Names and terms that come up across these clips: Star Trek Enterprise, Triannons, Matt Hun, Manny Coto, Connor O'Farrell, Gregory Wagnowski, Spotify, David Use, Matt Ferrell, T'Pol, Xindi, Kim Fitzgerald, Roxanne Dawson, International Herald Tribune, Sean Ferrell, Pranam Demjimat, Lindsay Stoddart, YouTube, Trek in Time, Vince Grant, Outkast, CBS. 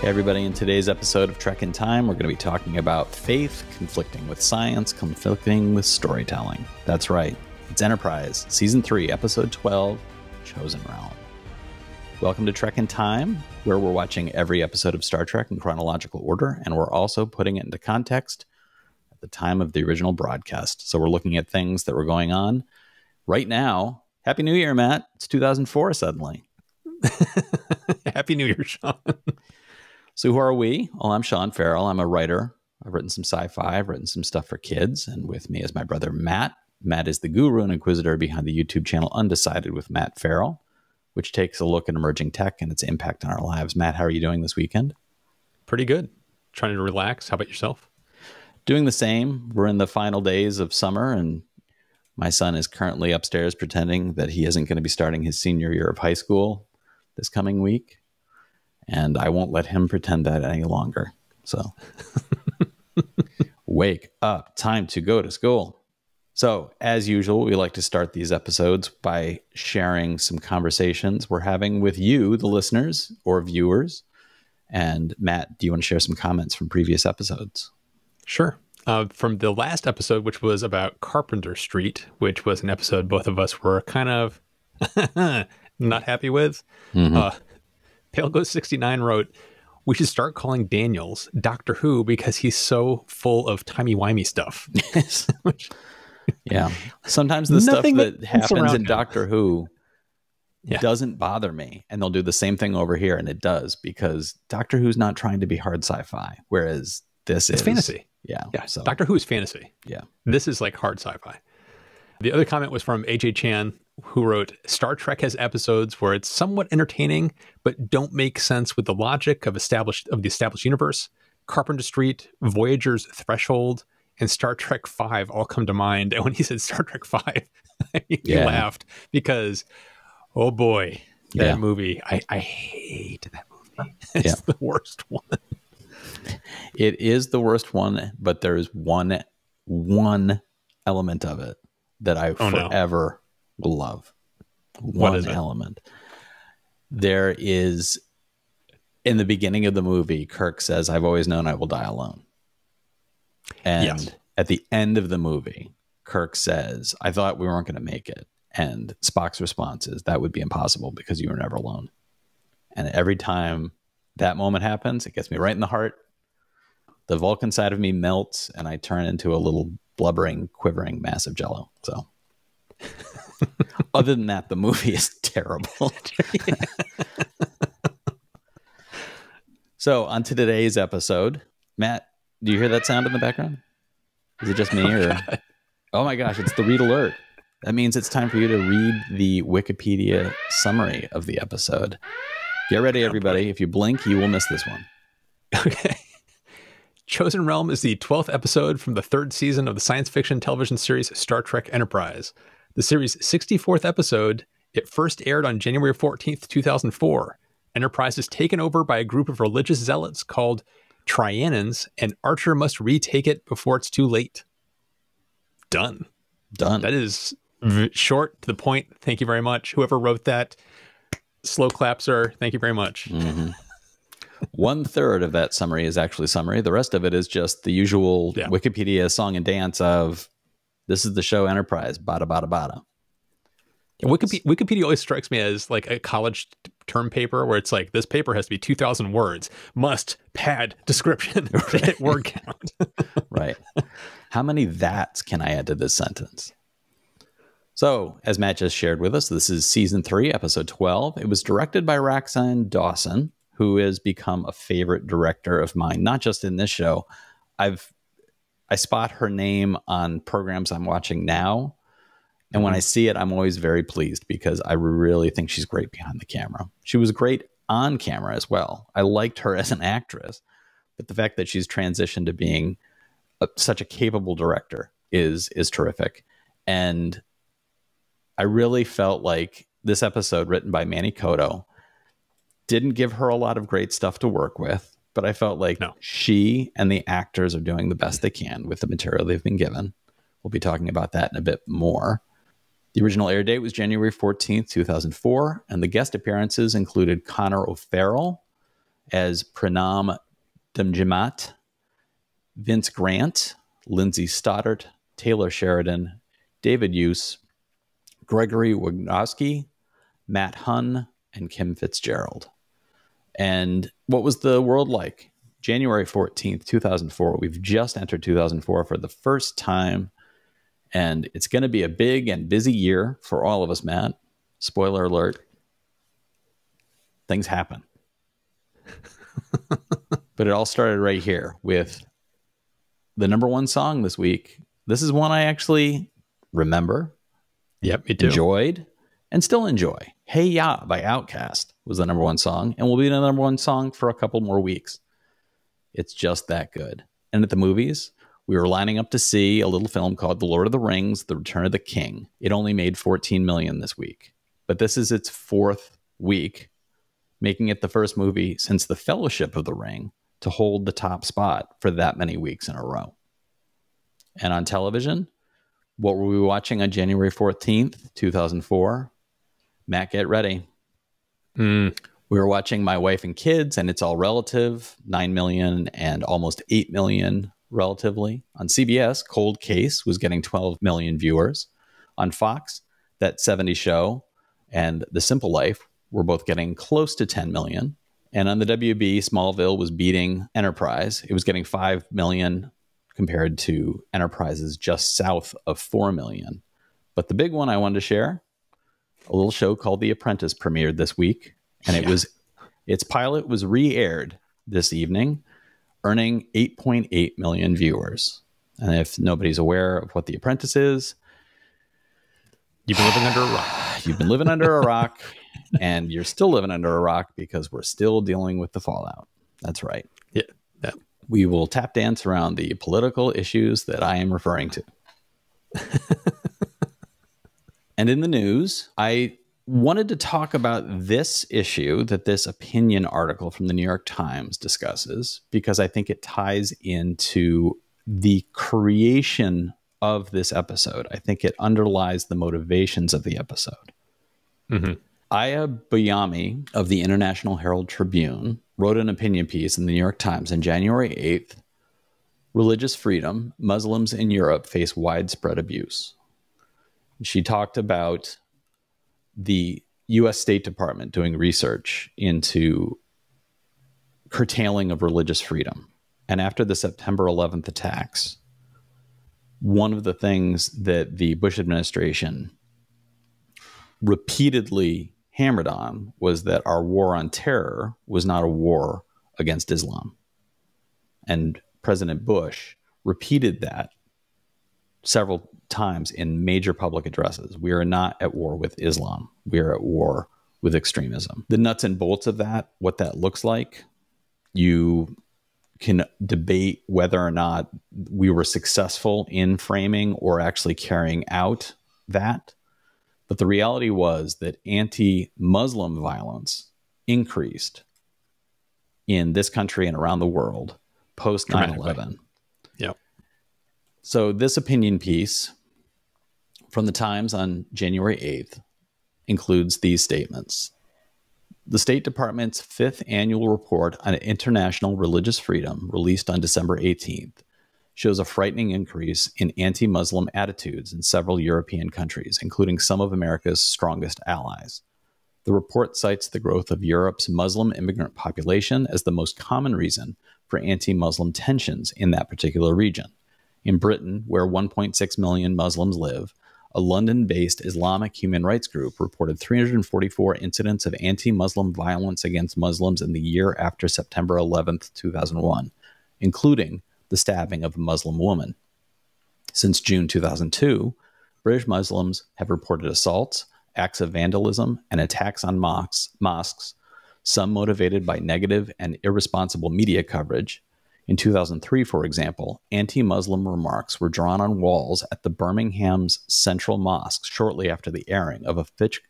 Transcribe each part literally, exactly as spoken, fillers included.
Hey everybody, in today's episode of Trek in Time, we're going to be talking about faith conflicting with science, conflicting with storytelling. That's right, it's Enterprise, Season three, Episode twelve, Chosen Realm. Welcome to Trek in Time, where we're watching every episode of Star Trek in chronological order, and we're also putting it into context at the time of the original broadcast. So we're looking at things that were going on right now. Happy New Year, Matt. It's two thousand four suddenly. Happy New Year, Sean. So who are we? Well, I'm Sean Ferrell. I'm a writer. I've written some sci-fi. I've written some stuff for kids. And with me is my brother, Matt. Matt is the guru and inquisitor behind the YouTube channel Undecided with Matt Ferrell, which takes a look at emerging tech and its impact on our lives. Matt, how are you doing this weekend? Pretty good. Trying to relax. How about yourself? Doing the same. We're in the final days of summer, and my son is currently upstairs pretending that he isn't going to be starting his senior year of high school this coming week. And I won't let him pretend that any longer. So wake up, time to go to school. So as usual, we like to start these episodes by sharing some conversations we're having with you, the listeners or viewers. And Matt, do you want to share some comments from previous episodes? Sure. Uh, from the last episode, which was about Carpenter Street, which was an episode both of us were kind of not happy with. Mm-hmm. uh, Pale Ghost sixty-nine wrote, "We should start calling Daniels Doctor Who because he's so full of timey-wimey stuff." Which, yeah. Sometimes the stuff that happens in Doctor Who yeah. doesn't bother me. And they'll do the same thing over here. And it does, because Doctor Who's not trying to be hard sci-fi. Whereas this it's is fantasy. Yeah. yeah. So Doctor Who is fantasy. Yeah. This is like hard sci-fi. The other comment was from A J Chan, who wrote, "Star Trek has episodes where it's somewhat entertaining, but don't make sense with the logic of established of the established universe. Carpenter Street, Voyager's Threshold, and Star Trek five all come to mind." And when he said Star Trek five, he yeah. laughed because, oh boy, that yeah. movie. I, I hate that movie. It's yeah. the worst one. It is the worst one, but there is one, one element of it that I oh, forever... No. love. One element. There is, in the beginning of the movie, Kirk says, "I've always known I will die alone." And yes. at the end of the movie, Kirk says, "I thought we weren't going to make it." And Spock's response is, "That would be impossible because you were never alone." And every time that moment happens, it gets me right in the heart. The Vulcan side of me melts and I turn into a little blubbering, quivering mass of jello. So other than that, the movie is terrible. So on to today's episode, Matt, do you hear that sound in the background? Is it just me? Oh, or God. Oh my gosh, it's the read alert. That means it's time for you to read the Wikipedia summary of the episode. Get ready, everybody. If you blink, you will miss this one. Okay. Chosen Realm is the twelfth episode from the third season of the science fiction television series Star Trek Enterprise. The series' sixty-fourth episode, it first aired on January fourteenth, two thousand four. Enterprise is taken over by a group of religious zealots called Triannons, and Archer must retake it before it's too late. Done. Done. That is short, to the point. Thank you very much. Whoever wrote that, slow clap, sir. Thank you very much. Mm-hmm. One third of that summary is actually summary. The rest of it is just the usual yeah. Wikipedia song and dance of... This is the show Enterprise, bada, bada, bada. Wikipedia, Wikipedia always strikes me as like a college term paper where it's like, this paper has to be two thousand words, must pad description, right. word count. Right. How many that's can I add to this sentence? So as Matt just shared with us, this is season three, episode twelve. It was directed by Roxanne Dawson, who has become a favorite director of mine, not just in this show. I've I spot her name on programs I'm watching now. And when I see it, I'm always very pleased because I really think she's great behind the camera. She was great on camera as well. I liked her as an actress, but the fact that she's transitioned to being a, such a capable director is, is terrific. And I really felt like this episode written by Manny Coto didn't give her a lot of great stuff to work with. But I felt like no. she and the actors are doing the best they can with the material they've been given. We'll be talking about that in a bit more. The original air date was January fourteenth, two thousand four. And the guest appearances included Connor O'Farrell as Pranam Demjimat, Vince Grant, Lindsay Stoddart, Taylor Sheridan, David Use, Gregory Wagnowski, Matt Hun, and Kim Fitzgerald. And what was the world like? January fourteenth, two thousand four. We've just entered two thousand four for the first time. And it's going to be a big and busy year for all of us, Matt. Spoiler alert. Things happen. But it all started right here with the number one song this week. This is one I actually remember. Yep, it enjoyed do. and still enjoy. Hey Ya by Outkast was the number one song and will be the number one song for a couple more weeks. It's just that good. And at the movies, we were lining up to see a little film called The Lord of the Rings, The Return of the King. It only made fourteen million dollars this week, but this is its fourth week, making it the first movie since The Fellowship of the Ring to hold the top spot for that many weeks in a row. And on television, what were we watching on January fourteenth, two thousand four? Matt, get ready. Mm. We were watching My Wife and Kids, and It's All Relative, nine million and almost eight million relatively. On C B S, Cold Case was getting twelve million viewers. On Fox, That seventies Show and The Simple Life were both getting close to ten million. And on the W B, Smallville was beating Enterprise. It was getting five million compared to Enterprise's just south of four million. But the big one I wanted to share, a little show called The Apprentice premiered this week. And yeah. it was, its pilot was re-aired this evening, earning eight point eight million viewers. And if nobody's aware of what The Apprentice is, you've been living under a rock. You've been living under a rock, and you're still living under a rock because we're still dealing with the fallout. That's right. Yeah. Yeah. We will tap dance around the political issues that I am referring to. And in the news, I wanted to talk about this issue that this opinion article from the New York Times discusses, because I think it ties into the creation of this episode. I think it underlies the motivations of the episode. Mm-hmm. Aya Bayami of the International Herald Tribune wrote an opinion piece in the New York Times on January eighth, Religious Freedom, Muslims in Europe Face Widespread Abuse. She talked about the U S State Department doing research into curtailing of religious freedom. And after the September eleventh attacks, one of the things that the Bush administration repeatedly hammered on was that our war on terror was not a war against Islam. And President Bush repeated that several times in major public addresses. We are not at war with Islam. We are at war with extremism. The nuts and bolts of that, what that looks like, you can debate whether or not we were successful in framing or actually carrying out that. But the reality was that anti-Muslim violence increased in this country and around the world post nine eleven. Yep. So this opinion piece from the Times on January eighth includes these statements. The State Department's fifth annual report on international religious freedom, released on December eighteenth, shows a frightening increase in anti-Muslim attitudes in several European countries, including some of America's strongest allies. The report cites the growth of Europe's Muslim immigrant population as the most common reason for anti-Muslim tensions in that particular region. In Britain, where one point six million Muslims live, a London-based Islamic human rights group reported three hundred forty-four incidents of anti-Muslim violence against Muslims in the year after September eleventh, two thousand one, including the stabbing of a Muslim woman. Since June two thousand two, British Muslims have reported assaults, acts of vandalism, and attacks on mosques, mosques, some motivated by negative and irresponsible media coverage. In two thousand three, for example, anti-Muslim remarks were drawn on walls at the Birmingham's Central Mosque shortly after the airing of a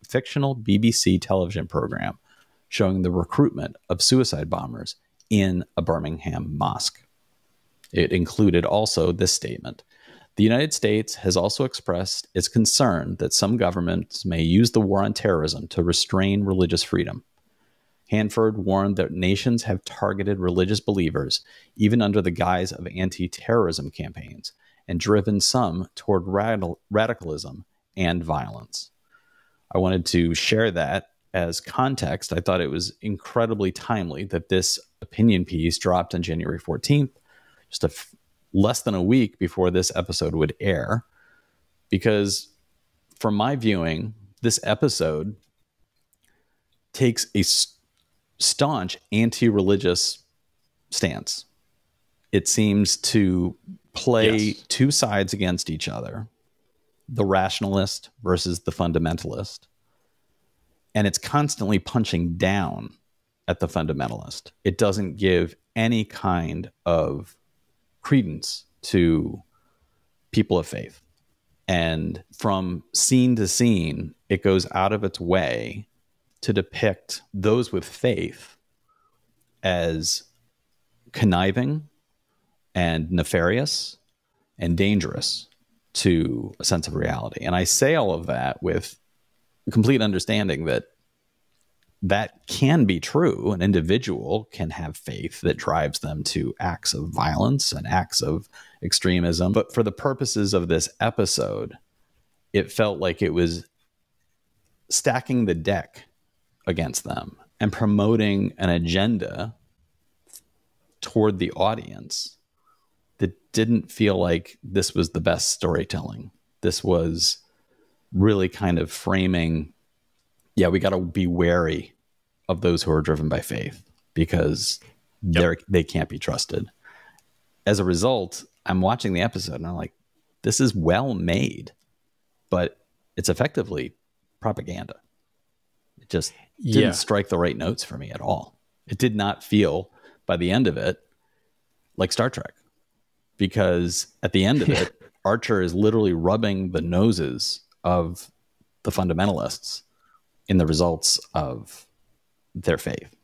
fictional B B C television program showing the recruitment of suicide bombers in a Birmingham mosque. It included also this statement. The United States has also expressed its concern that some governments may use the war on terrorism to restrain religious freedom. Hanford warned that nations have targeted religious believers, even under the guise of anti-terrorism campaigns, and driven some toward radical radicalism and violence. I wanted to share that as context. I thought it was incredibly timely that this opinion piece dropped on January fourteenth, just a f less than a week before this episode would air, because from my viewing, this episode takes a staunch anti-religious stance. It seems to play yes. two sides against each other, the rationalist versus the fundamentalist. And it's constantly punching down at the fundamentalist. It doesn't give any kind of credence to people of faith. And from scene to scene, it goes out of its way to depict those with faith as conniving and nefarious and dangerous to a sense of reality. And I say all of that with complete understanding that that can be true. An individual can have faith that drives them to acts of violence and acts of extremism. But for the purposes of this episode, it felt like it was stacking the deck against them and promoting an agenda toward the audience that didn't feel like this was the best storytelling. This was really kind of framing, yeah, we got to be wary of those who are driven by faith because yep. they're, they can't be trusted. As a result, I'm watching the episode and I'm like, this is well made, but it's effectively propaganda. It just didn't yeah. strike the right notes for me at all. It did not feel by the end of it like Star Trek, because at the end of it, Archer is literally rubbing the noses of the fundamentalists in the results of their faith.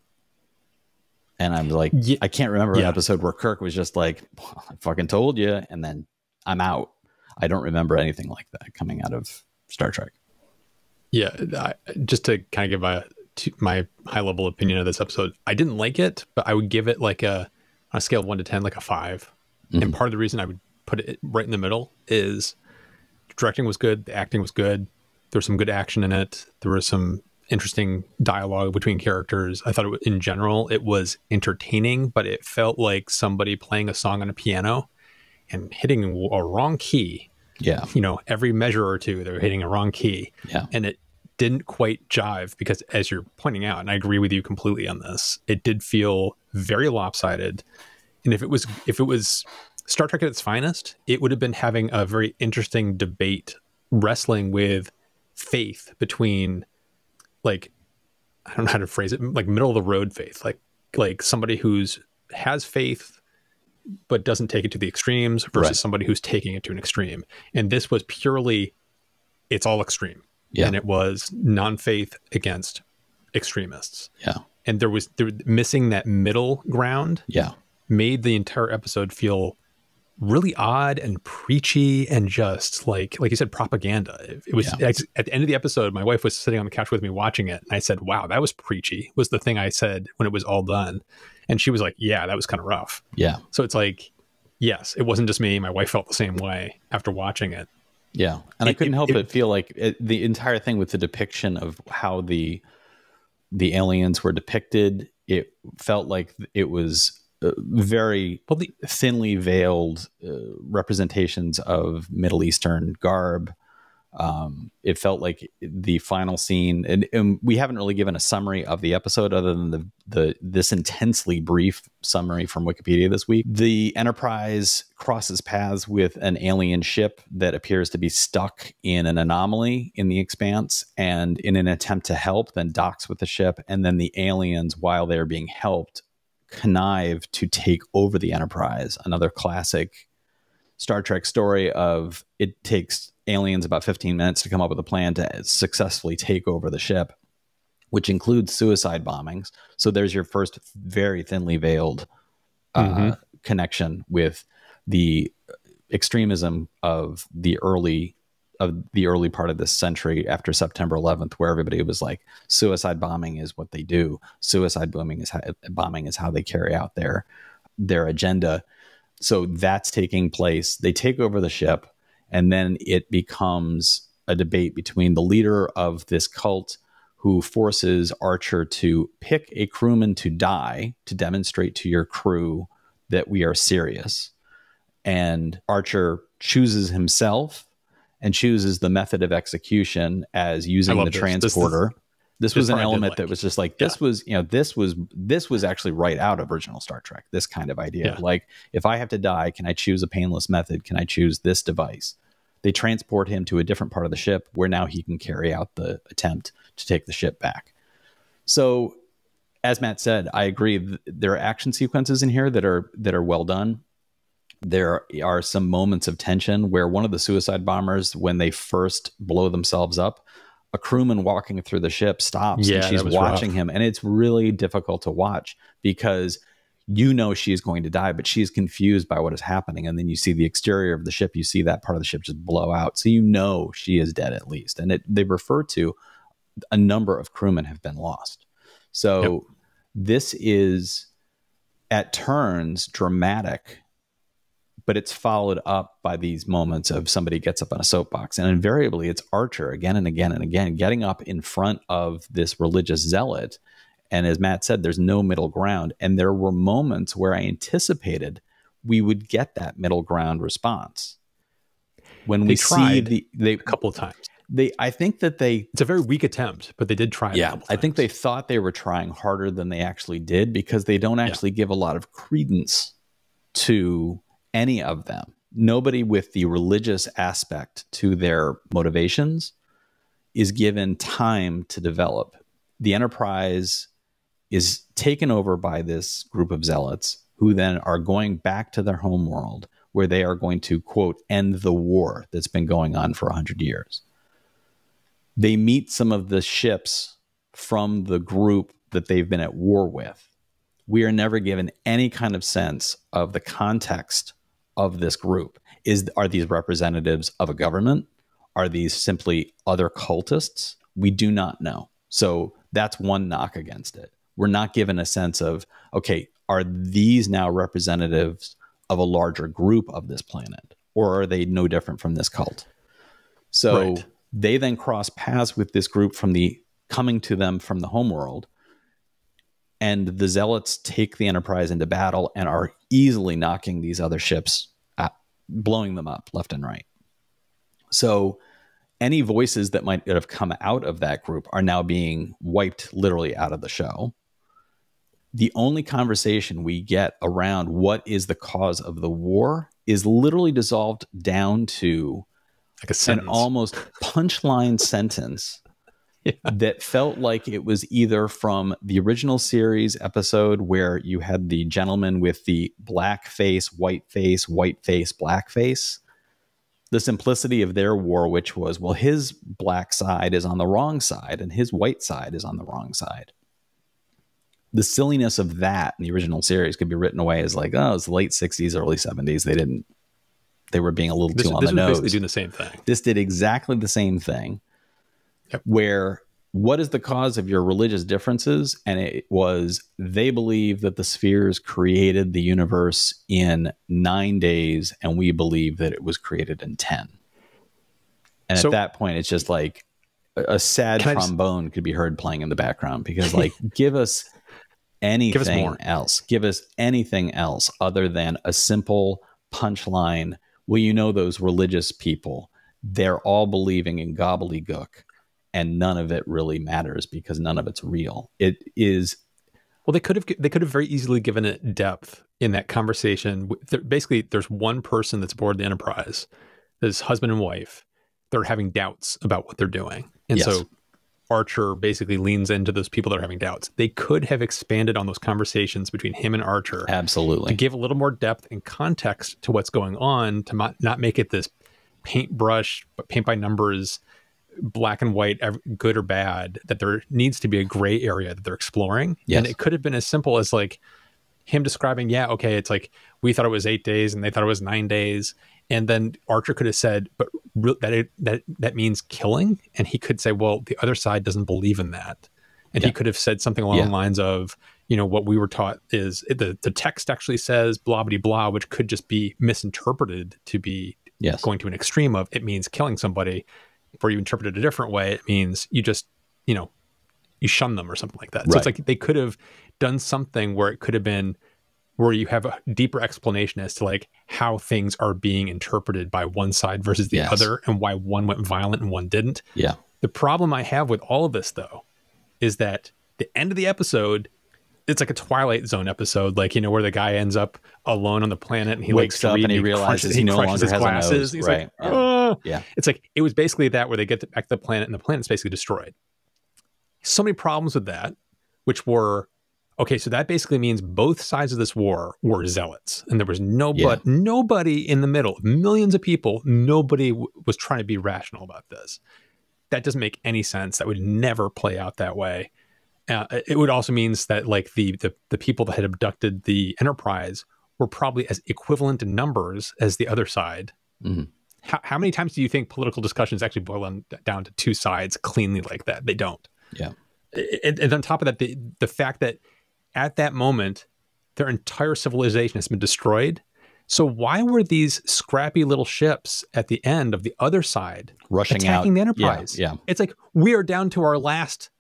And I'm like, yeah. I can't remember yeah. an episode where Kirk was just like, I fucking told you. And then I'm out. I don't remember anything like that coming out of Star Trek. Yeah. I, just to kind of give my, to my high level opinion of this episode, I didn't like it, but I would give it like a, on a scale of one to ten, like a five. Mm-hmm. And part of the reason I would put it right in the middle is directing was good. The acting was good. There was some good action in it. There was some interesting dialogue between characters. I thought it was, in general, it was entertaining, but it felt like somebody playing a song on a piano and hitting a wrong key. Yeah. You know, every measure or two, they were hitting a wrong key. Yeah. And it didn't quite jive because, as you're pointing out, and I agree with you completely on this, it did feel very lopsided. And if it was, if it was Star Trek at its finest, it would have been having a very interesting debate wrestling with faith between, like, I don't know how to phrase it, like middle of the road faith, like, like somebody who's has faith but doesn't take it to the extremes versus right. somebody who's taking it to an extreme. And this was purely, it's all extreme. Yeah. And it was non-faith against extremists. Yeah. And there was, there, missing that middle ground. Yeah. Made the entire episode feel really odd and preachy and just like, like you said, propaganda. It, it was yeah. at, at the end of the episode, my wife was sitting on the couch with me watching it. And I said, wow, that was preachy, was the thing I said when it was all done. And she was like, yeah, that was kind of rough. Yeah. So it's like, yes, it wasn't just me. My wife felt the same way after watching it. Yeah. And it, I couldn't it, help it, but feel like it, the entire thing with the depiction of how the, the aliens were depicted, it felt like it was very thinly veiled uh, representations of Middle Eastern garb. Um, it felt like the final scene, and, and we haven't really given a summary of the episode other than the, the this intensely brief summary from Wikipedia this week. The Enterprise crosses paths with an alien ship that appears to be stuck in an anomaly in the expanse, and in an attempt to help, then docks with the ship, and then the aliens, while they're being helped, connive to take over the Enterprise. Another classic Star Trek story of it takes aliens about fifteen minutes to come up with a plan to successfully take over the ship, which includes suicide bombings. So there's your first very thinly veiled uh, mm-hmm. connection with the extremism of the early of the early part of this century after September eleventh, where everybody was like, suicide bombing is what they do. Suicide bombing is how, bombing is how they carry out their, their agenda. So that's taking place. They take over the ship, and then it becomes a debate between the leader of this cult, who forces Archer to pick a crewman to die to demonstrate to your crew that we are serious. And Archer chooses himself and chooses the method of execution as using the this. transporter. This, this, this was an element like. that was just like, this yeah. was, you know, this was, this was actually right out of original Star Trek, this kind of idea. Yeah. Like, if I have to die, can I choose a painless method? Can I choose this device? They transport him to a different part of the ship where now he can carry out the attempt to take the ship back. So as Matt said, I agree. Th there are action sequences in here that are, that are well done. There are some moments of tension where one of the suicide bombers, when they first blow themselves up, a crewman walking through the ship stops yeah, and she's watching rough. him. And it's really difficult to watch because you know she's going to die, but she's confused by what is happening. And then you see the exterior of the ship, you see that part of the ship just blow out. So you know she is dead at least. And it, they refer to a number of crewmen have been lost. So yep. this is at turns dramatic, but it's followed up by these moments of somebody gets up on a soapbox. And invariably it's Archer again and again and again getting up in front of this religious zealot. And as Matt said, there's no middle ground. And there were moments where I anticipated we would get that middle ground response. When they we tried see the, they, a couple of times, they I think that they it's a very weak attempt, but they did try. Yeah, it a couple I times. think they thought they were trying harder than they actually did, because they don't actually yeah. give a lot of credence to any of them. Nobody with the religious aspect to their motivations is given time to develop. The Enterprise is taken over by this group of zealots who then are going back to their home world, where they are going to, quote, end the war that's been going on for a hundred years. They meet some of the ships from the group that they've been at war with. We are never given any kind of sense of the context of this group. Is, are these representatives of a government? Are these simply other cultists? We do not know. So that's one knock against it. We're not given a sense of, okay, are these now representatives of a larger group of this planet, or are they no different from this cult? So right. they then cross paths with this group from the coming to them from the homeworld, and the zealots take the Enterprise into battle and are easily knocking these other ships out, blowing them up left and right. So any voices that might have come out of that group are now being wiped literally out of the show. The only conversation we get around what is the cause of the war is literally dissolved down to like a sentence. an almost punchline sentence yeah. that felt like it was either from the original series episode where you had the gentleman with the black face, white face, white face, black face. The simplicity of their war, which was, well, his black side is on the wrong side and his white side is on the wrong side. The silliness of that in the original series could be written away as like, oh, it's the late sixties, early seventies. They didn't, they were being a little this, too on the nose. This was basically doing the same thing. This did exactly the same thing yep. where what is the cause of your religious differences? And it was, they believe that the spheres created the universe in nine days. And we believe that it was created in ten. And so, at that point, it's just like a sad trombone just, could be heard playing in the background, because like, give us, anything Give us more. else. Give us anything else other than a simple punchline. Well, you know, those religious people, they're all believing in gobbledygook, and none of it really matters because none of it's real. It is. Well, they could have, they could have very easily given it depth in that conversation. Basically, there's one person that's aboard the Enterprise, this husband and wife. They're having doubts about what they're doing. And yes. so Archer basically leans into those people that are having doubts. They could have expanded on those conversations between him and Archer. Absolutely. To give a little more depth and context to what's going on, to not, not make it this paintbrush, but paint by numbers, black and white, good or bad, that there needs to be a gray area that they're exploring. Yes. And it could have been as simple as like him describing, yeah, okay, it's like we thought it was eight days and they thought it was nine days. And then Archer could have said, but that it, that that means killing. And he could say, well, the other side doesn't believe in that. And yeah. he could have said something along yeah. the lines of, you know, what we were taught is the, the text actually says blah, blah, blah, which could just be misinterpreted to be yes. going to an extreme of it means killing somebody. Or you interpret it a different way, it means you just, you know, you shun them or something like that. Right. So it's like they could have done something where it could have been where you have a deeper explanation as to like how things are being interpreted by one side versus the yes. other and why one went violent and one didn't. Yeah. The problem I have with all of this though, is that the end of the episode, it's like a Twilight Zone episode, like, you know, where the guy ends up alone on the planet and he wakes up and he realizes he no longer has glasses. He's like, oh. Yeah. It's like, it was basically that where they get back to the planet and the planet's basically destroyed. So many problems with that, which were, okay, so that basically means both sides of this war were zealots and there was nobody, yeah. nobody in the middle, millions of people, nobody w was trying to be rational about this. That doesn't make any sense. That would never play out that way. Uh, it would also means that like the, the, the people that had abducted the Enterprise were probably as equivalent in numbers as the other side. Mm-hmm. How, how many times do you think political discussions actually boil them down to two sides cleanly like that? They don't. Yeah. And, and on top of that, the, the fact that at that moment, their entire civilization has been destroyed. So why were these scrappy little ships at the end of the other side rushing attacking out. The Enterprise? Yeah, yeah. It's like, we are down to our last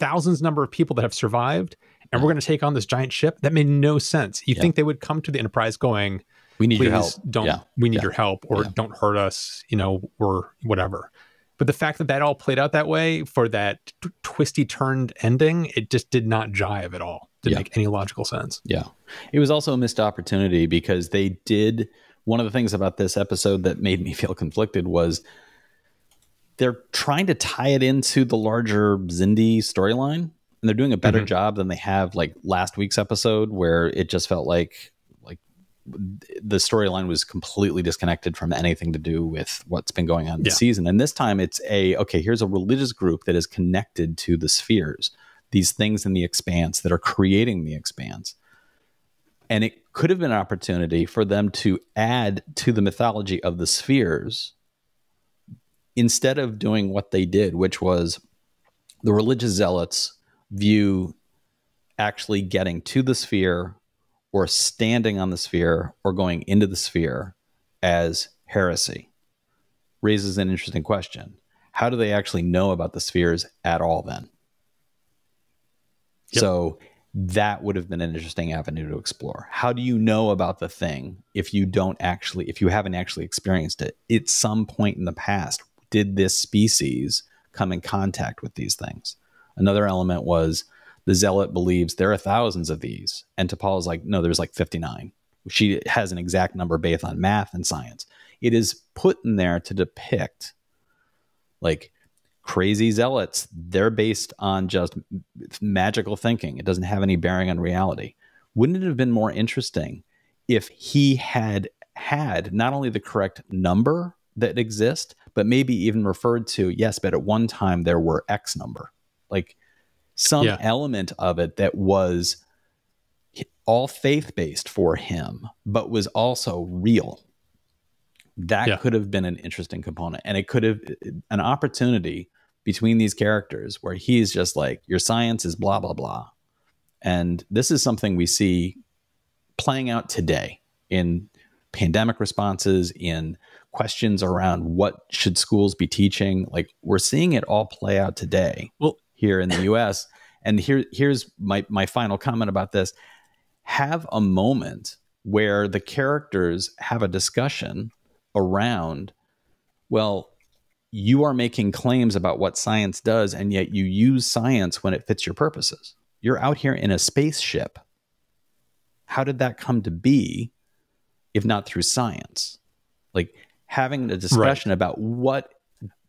thousands number of people that have survived and we're going to take on this giant ship. That made no sense. You yeah. think they would come to the Enterprise going, we need your help. Don't, yeah. we need yeah. your help or yeah. don't hurt us, you know, or whatever. But the fact that that all played out that way for that t twisty turned ending, it just did not jive at all. Didn't yeah. make any logical sense. Yeah. It was also a missed opportunity because they did. One of the things about this episode that made me feel conflicted was they're trying to tie it into the larger Xindi storyline and they're doing a better mm-hmm. job than they have like last week's episode where it just felt like, like the storyline was completely disconnected from anything to do with what's been going on yeah. this season. And this time it's a, okay, here's a religious group that is connected to the spheres, these things in the expanse that are creating the expanse. And it could have been an opportunity for them to add to the mythology of the spheres instead of doing what they did, which was the religious zealots view actually getting to the sphere or standing on the sphere or going into the sphere as heresy. Raises an interesting question. How do they actually know about the spheres at all then? Yep. So that would have been an interesting avenue to explore. How do you know about the thing if you don't actually, if you haven't actually experienced it at some point in the past? Did this species come in contact with these things? Another element was the zealot believes there are thousands of these. And T'Pol is like, no, there's like fifty-nine. She has an exact number based on math and science. It is put in there to depict like crazy zealots. They're based on just magical thinking. It doesn't have any bearing on reality. Wouldn't it have been more interesting if he had had not only the correct number that exists, but maybe even referred to, yes, but at one time there were X number, like some yeah. element of it that was all faith-based for him, but was also real. That yeah. could have been an interesting component. And it could have an opportunity between these characters where he's just like, your science is blah, blah, blah. And this is something we see playing out today in pandemic responses, in questions around what should schools be teaching. Like we're seeing it all play out today well, here in the U S And here, here's my, my final comment about this. Have a moment where the characters have a discussion around, well, you are making claims about what science does, and yet you use science when it fits your purposes. You're out here in a spaceship. How did that come to be if not through science? Like, having a discussion right. about what,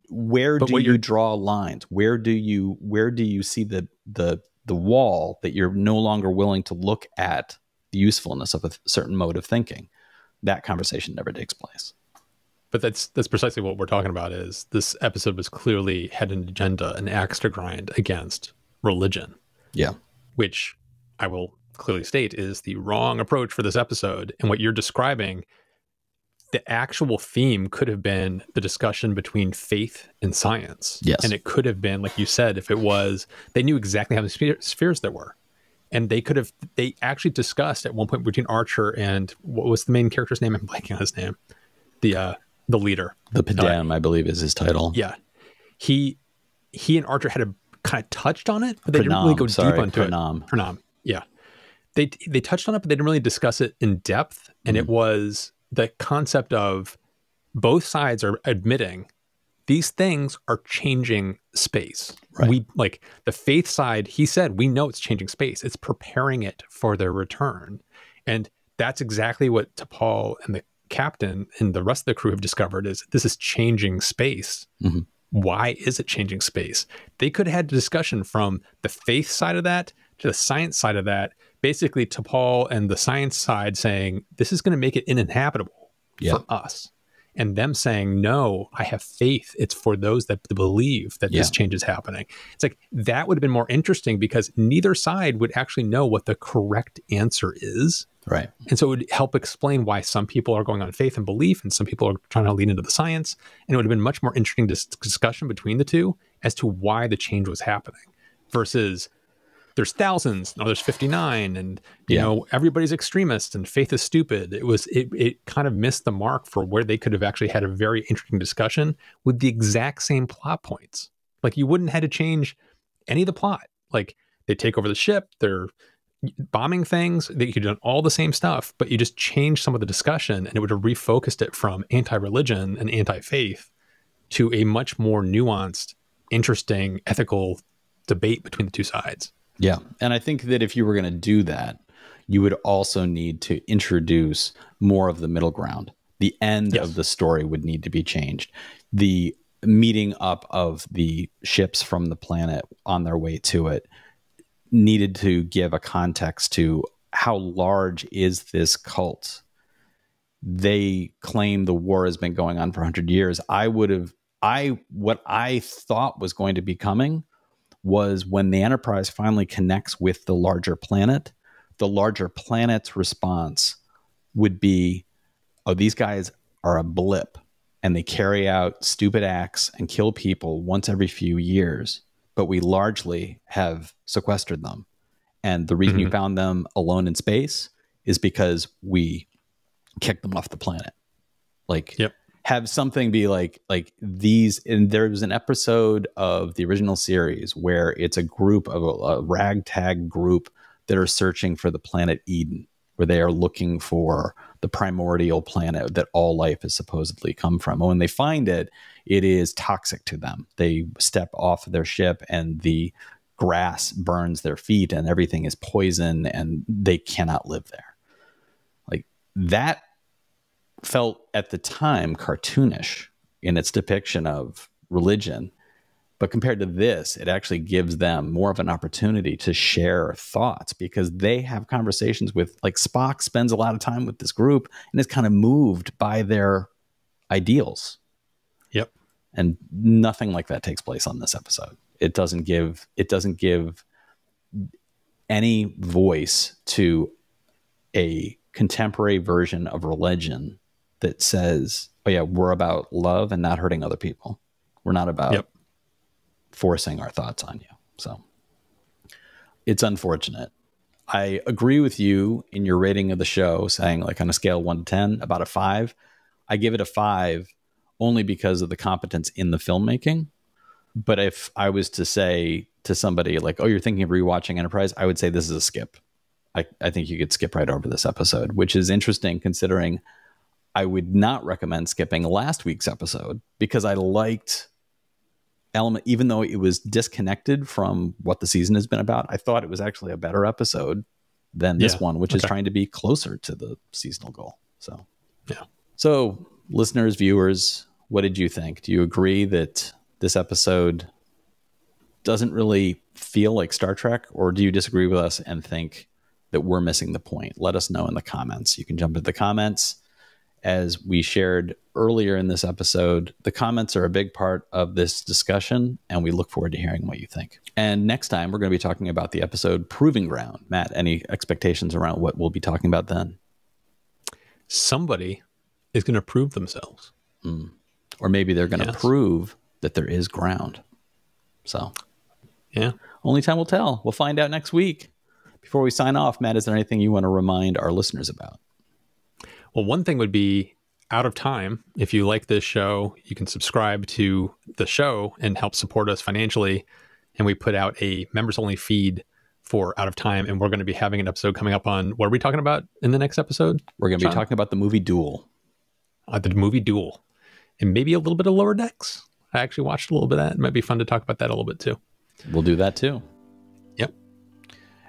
where but do you draw lines? Where do you, where do you see the, the, the wall that you're no longer willing to look at the usefulness of a certain mode of thinking? That conversation never takes place. But that's, that's precisely what we're talking about. Is this episode was clearly had an agenda, an axe to grind against religion. Yeah. Which I will clearly state is the wrong approach for this episode. And what you're describing the actual theme could have been the discussion between faith and science. Yes. And it could have been, like you said, if it was, they knew exactly how many sphere, spheres there were. And they could have, they actually discussed at one point between Archer and what was the main character's name? I'm blanking on his name. The, uh, the leader. The Padam, uh, I believe is his title. Yeah. He, he and Archer had a kind of touched on it, but they Pranam, didn't really go sorry, deep into Pranam. it. Pranam. Yeah. They, they touched on it, but they didn't really discuss it in depth. And mm. it was the concept of both sides are admitting these things are changing space. Right. We like the faith side. He said, we know it's changing space. It's preparing it for their return. And that's exactly what T'Pol and the captain and the rest of the crew have discovered is this is changing space. Mm-hmm. Why is it changing space? They could have had a discussion from the faith side of that to the science side of that. Basically, T'Pol and the science side saying, this is going to make it uninhabitable yeah. for us. And them saying, no, I have faith. It's for those that believe that yeah. this change is happening. It's like, that would have been more interesting because neither side would actually know what the correct answer is. Right. And so it would help explain why some people are going on faith and belief and some people are trying to lean into the science. And it would have been much more interesting dis- discussion between the two as to why the change was happening versus... there's thousands, no, there's fifty-nine, and you yeah. know everybody's extremist and faith is stupid. It was it it kind of missed the mark for where they could have actually had a very interesting discussion with the exact same plot points. Like you wouldn't have had to change any of the plot. Like they take over the ship, they're bombing things, they could have done all the same stuff, but you just change some of the discussion and it would have refocused it from anti-religion and anti-faith to a much more nuanced, interesting, ethical debate between the two sides. Yeah. And I think that if you were going to do that, you would also need to introduce more of the middle ground. The end yes. of the story would need to be changed. The meeting up of the ships from the planet on their way to it needed to give a context to how large is this cult? They claim the war has been going on for one hundred years. I would have, I, what I thought was going to be coming was when the Enterprise finally connects with the larger planet, the larger planet's response would be, oh, these guys are a blip and they carry out stupid acts and kill people once every few years, but we largely have sequestered them. And the reason mm-hmm. you found them alone in space is because we kicked them off the planet. Like, yep. have something be like, like these, and there was an episode of the original series where it's a group of a, a ragtag group that are searching for the planet Eden, where they are looking for the primordial planet that all life has supposedly come from. And when they find it, it is toxic to them. They step off their ship and the grass burns their feet and everything is poison and they cannot live there. Like that felt at the time cartoonish in its depiction of religion, but compared to this, it actually gives them more of an opportunity to share thoughts because they have conversations with, like, Spock spends a lot of time with this group and is kind of moved by their ideals. Yep. And nothing like that takes place on this episode. It doesn't give, it doesn't give any voice to a contemporary version of religion that says, oh yeah, we're about love and not hurting other people. We're not about yep. forcing our thoughts on you. So it's unfortunate. I agree with you in your rating of the show saying, like, on a scale of one to ten, about a five. I give it a five only because of the competence in the filmmaking. But if I was to say to somebody like, oh, you're thinking of rewatching Enterprise, I would say this is a skip. I, I think you could skip right over this episode, which is interesting considering I would not recommend skipping last week's episode because I liked element, even though it was disconnected from what the season has been about. I thought it was actually a better episode than this yeah. one, which okay. is trying to be closer to the seasonal goal. So, yeah. So listeners, viewers, what did you think? Do you agree that this episode doesn't really feel like Star Trek, or do you disagree with us and think that we're missing the point? Let us know in the comments. You can jump into the comments. As we shared earlier in this episode, the comments are a big part of this discussion, and we look forward to hearing what you think. And next time, we're going to be talking about the episode Proving Ground. Matt, any expectations around what we'll be talking about then? Somebody is going to prove themselves. Mm. Or maybe they're going to yes. prove that there is ground. So, yeah. Only time will tell. We'll find out next week. Before we sign off, Matt, is there anything you want to remind our listeners about? Well, one thing would be Out of Time. If you like this show, you can subscribe to the show and help support us financially. And we put out a members-only feed for Out of Time, and we're going to be having an episode coming up on, what are we talking about in the next episode? We're going to be Sean? talking about the movie Duel. Uh, the movie Duel. And maybe a little bit of Lower Decks. I actually watched a little bit of that. It might be fun to talk about that a little bit too. We'll do that too. Yep.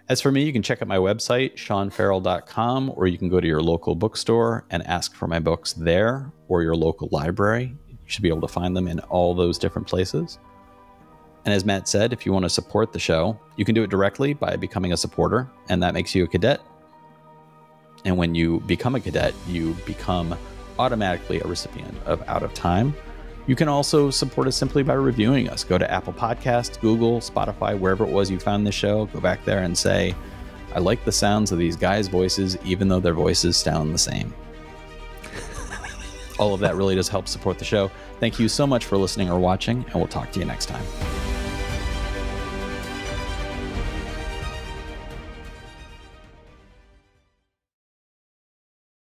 As for me, you can check out my website, sean ferrell dot com, or you can go to your local bookstore and ask for my books there, or your local library. You should be able to find them in all those different places. And as Matt said, if you want to support the show, you can do it directly by becoming a supporter, and that makes you a cadet. And when you become a cadet, you become automatically a recipient of Out of Time. You can also support us simply by reviewing us. Go to Apple Podcasts, Google, Spotify, wherever it was you found the show. Go back there and say, I like the sounds of these guys' voices, even though their voices sound the same. All of that really does help support the show. Thank you so much for listening or watching, and we'll talk to you next time.